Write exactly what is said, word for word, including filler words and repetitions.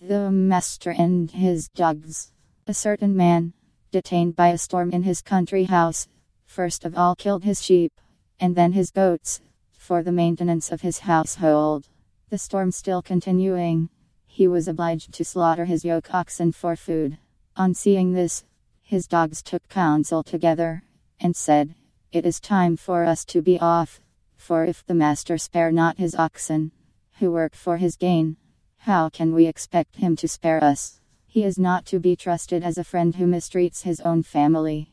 The Master and His Dogs. A certain man, detained by a storm in his country house, first of all killed his sheep, and then his goats, for the maintenance of his household. The storm still continuing, he was obliged to slaughter his yoke oxen for food. On seeing this, his dogs took counsel together, and said, "It is time for us to be off, for if the master spare not his oxen, who work for his gain, how can we expect him to spare us? He is not to be trusted as a friend who mistreats his own family."